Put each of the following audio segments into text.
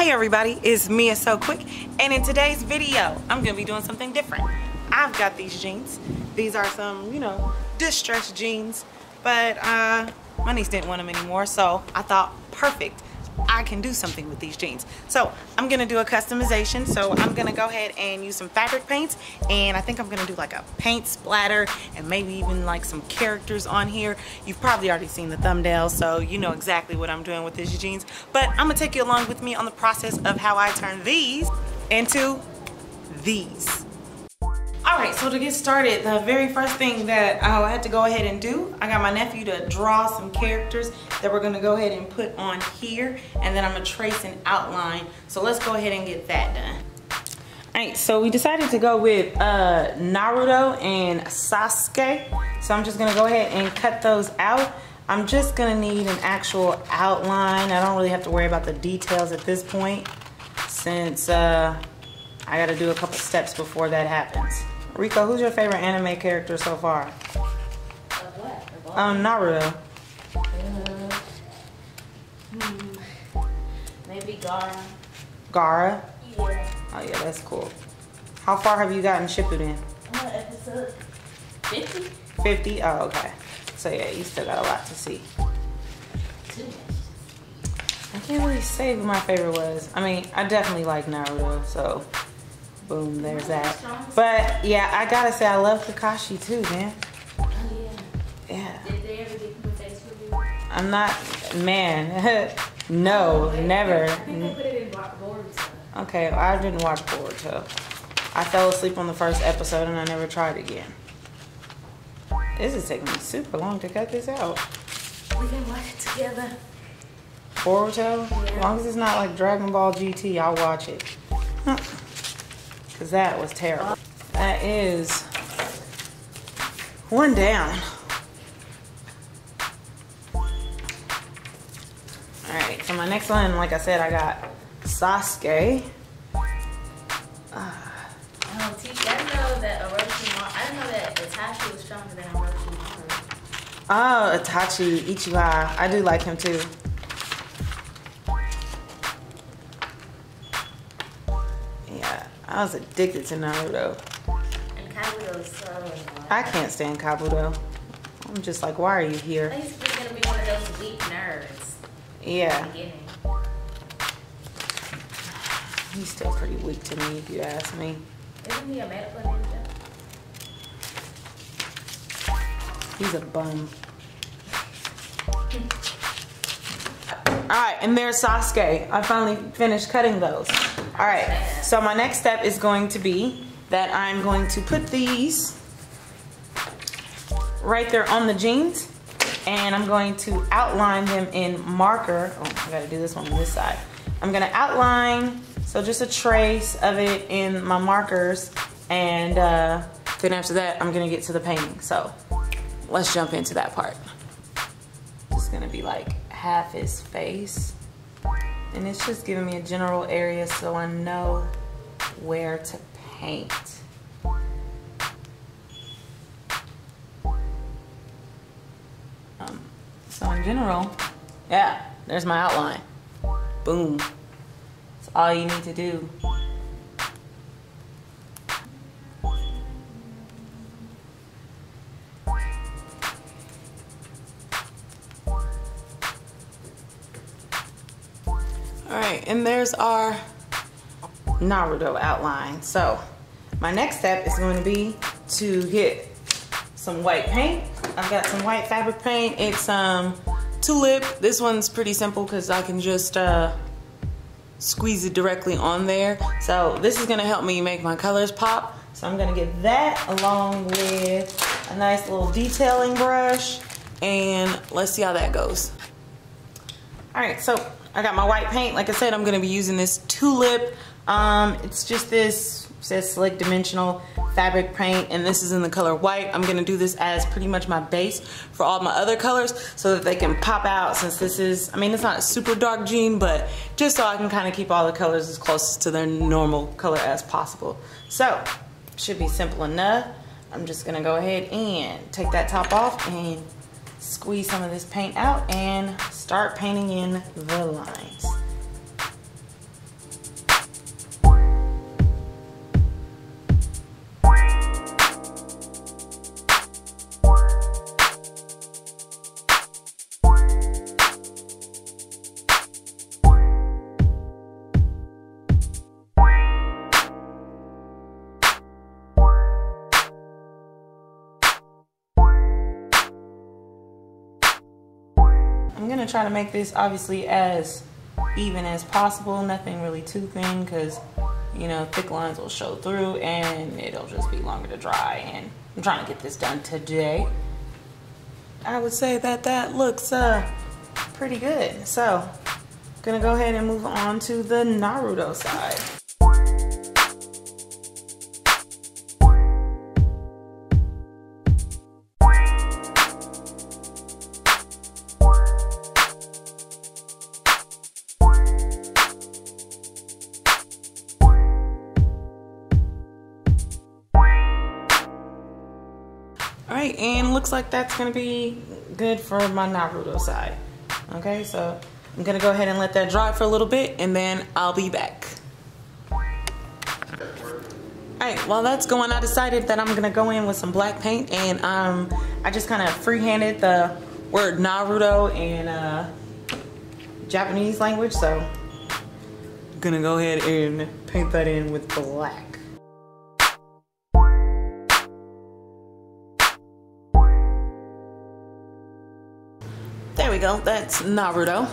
Hey everybody, it's Mia So Quick, and in today's video, I'm gonna be doing something different. I've got these jeans. These are some, you know, distressed jeans, but my niece didn't want them anymore, so I thought, perfect, I can do something with these jeans. So I'm gonna do a customization, so I'm gonna go ahead and use some fabric paints, and I think I'm gonna do like a paint splatter and maybe even like some characters on here. You've probably already seen the thumbnail, so you know exactly what I'm doing with these jeans, but I'm gonna take you along with me on the process of how I turn these into these. Alright, so to get started, the very first thing that I had to go ahead and do, I got my nephew to draw some characters that we're going to go ahead and put on here, and then I'm going to trace an outline. So let's go ahead and get that done. Alright, so we decided to go with Naruto and Sasuke. So I'm just going to go ahead and cut those out. I'm just going to need an actual outline. I don't really have to worry about the details at this point, since I got to do a couple steps before that happens. Rico, who's your favorite anime character so far? What? Naruto. Maybe Gaara. Gaara? Yeah. Oh yeah, that's cool. How far have you gotten Shippuden? I'm on episode 50. 50? Oh, okay. So yeah, you still got a lot to see. Too much. I can't really say who my favorite was. I mean, I definitely like Naruto, so boom, there's that. But yeah, I gotta say I love Kakashi too, man. Oh yeah. Yeah. Did they ever get put face reveal? I'm not, man. No, oh, never. I think they put it in Boruto. Okay, well, I didn't watch Boruto. I fell asleep on the first episode and I never tried again. This is taking me super long to cut this out. We can watch it together. Boruto? Yeah. As long as it's not like Dragon Ball GT, I'll watch it. Huh. Cause that was terrible. That is one down. Alright, so my next one, like I said, I got Sasuke. Oh, T, I didn't know that Orochimaru, I didn't know that Itachi was stronger than Orochimaru. Oh, Itachi, Uchiha. I do like him too. I was addicted to Naruto. And Kabuto is so annoying. I can't stand Kabuto. I'm just like, why are you here? I used to be going to be one of those weak nerds. Yeah. He's still pretty weak to me, if you ask me. Isn't he a medical ninja? He's a bum. Alright, and there's Sasuke. I finally finished cutting those. All right, so my next step is going to be that I'm going to put these right there on the jeans, and I'm going to outline them in marker. Oh, I gotta do this one on this side. I'm gonna outline, so just a trace of it in my markers, and then after that, I'm gonna get to the painting. So let's jump into that part. Just gonna be like half his face. And it's just giving me a general area so I know where to paint. So in general, yeah, there's my outline. Boom. That's all you need to do. Alright, and there's our Naruto outline. So my next step is going to be to get some white paint. I've got some white fabric paint. It's tulip. This one's pretty simple because I can just squeeze it directly on there. So this is going to help me make my colors pop. So I'm going to get that along with a nice little detailing brush, and let's see how that goes. Alright, so I got my white paint. Like I said, I'm going to be using this tulip. It's just this, it says Slick Dimensional Fabric Paint, and this is in the color white. I'm going to do this as pretty much my base for all my other colors so that they can pop out, since this is, I mean, it's not a super dark jean, but just so I can kind of keep all the colors as close to their normal color as possible. So, should be simple enough. I'm just going to go ahead and take that top off and squeeze some of this paint out and start painting in the lines. I'm gonna try to make this obviously as even as possible, nothing really too thin, because you know, thick lines will show through and it'll just be longer to dry, and I'm trying to get this done today. I would say that that looks pretty good, so I'm gonna go ahead and move on to the Naruto side. Alright, and looks like that's gonna be good for my Naruto side. Okay, so I'm gonna go ahead and let that dry for a little bit, and then I'll be back. Alright, while that's going, I decided that I'm gonna go in with some black paint, and I just kind of freehanded the word Naruto in Japanese language, so I'm gonna go ahead and paint that in with black. There we go, that's Naruto.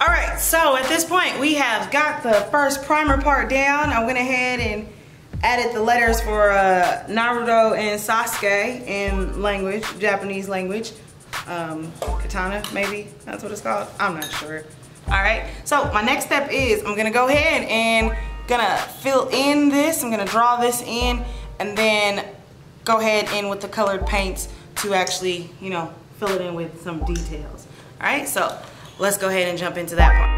All right, so at this point we have got the first primer part down. I went ahead and added the letters for Naruto and Sasuke in language, Japanese language. Katana, maybe, that's what it's called. I'm not sure. All right, so my next step is I'm gonna go ahead and gonna fill in this. I'm gonna draw this in, and then go ahead in with the colored paints to actually, you know, fill it in with some details. All right, so let's go ahead and jump into that part.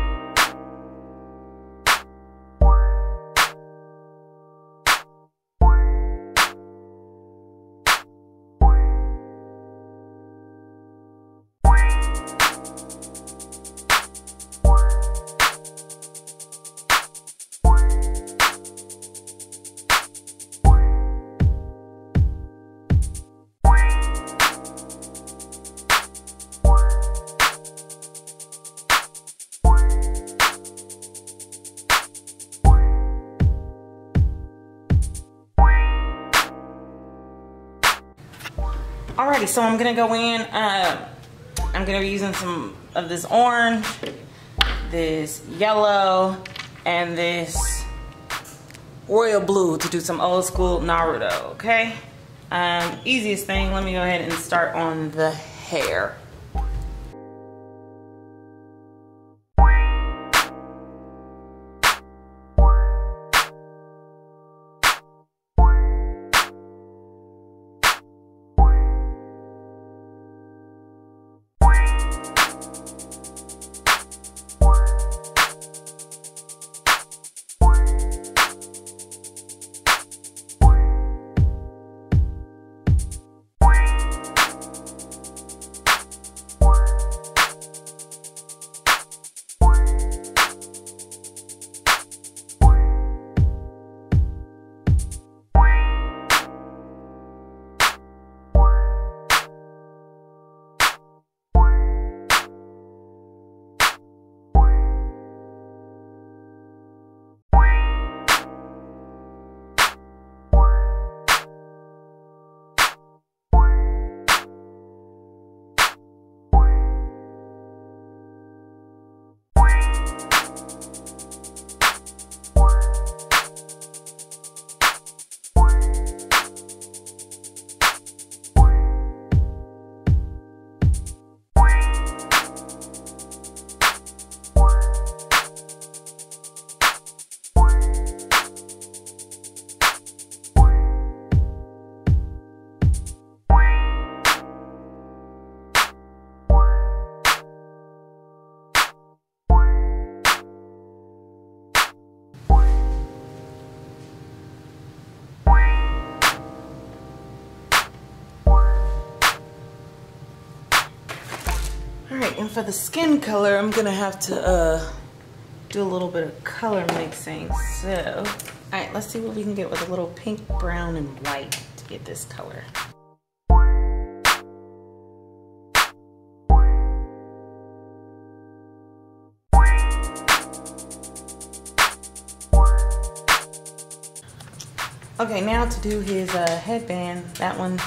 Alrighty, so I'm gonna go in, I'm gonna be using some of this orange, this yellow, and this royal blue to do some old school Naruto, okay? Easiest thing, let me go ahead and start on the hair. And for the skin color, I'm gonna have to do a little bit of color mixing. So, all right, let's see what we can get with a little pink, brown, and white to get this color. Okay, now to do his headband. That one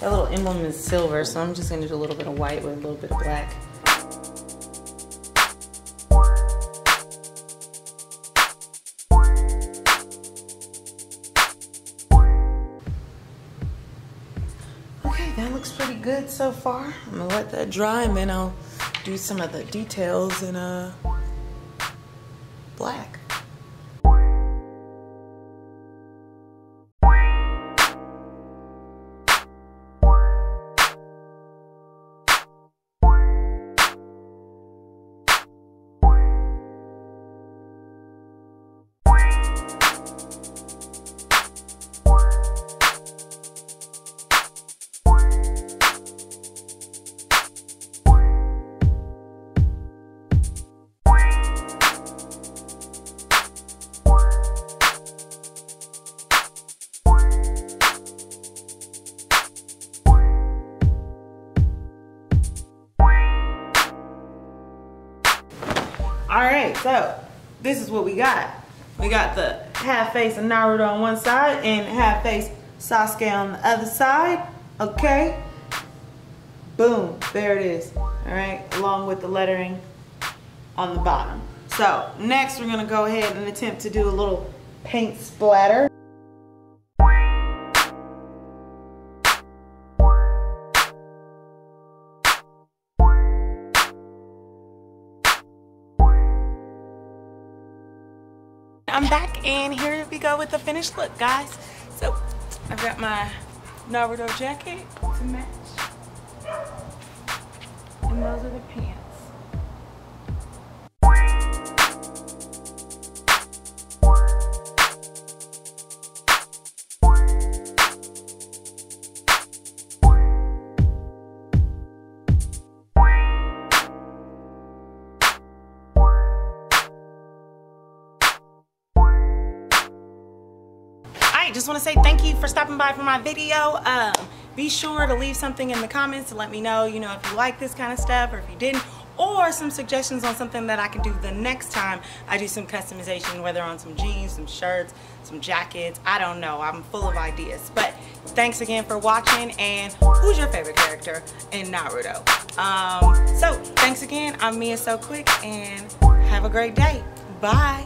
That little emblem is silver, so I'm just gonna do a little bit of white with a little bit of black. Okay, that looks pretty good so far. I'm gonna let that dry and then I'll do some of the details in black. Alright, so this is what we got. We got the half face of Naruto on one side and half face Sasuke on the other side. Okay. Boom. There it is. Alright, along with the lettering on the bottom. So next we're going to go ahead and attempt to do a little paint splatter. I'm back and here we go with the finished look, guys. So I've got my Naruto jacket to match, and those are the pants. Just want to say thank you for stopping by for my video. Be sure to leave something in the comments to let me know, you know, if you like this kind of stuff or if you didn't, or some suggestions on something that I can do the next time I do some customization, whether on some jeans, some shirts, some jackets. I don't know, I'm full of ideas. But thanks again for watching, and who's your favorite character in Naruto? So thanks again, I'm Mia So Quick, and have a great day. Bye.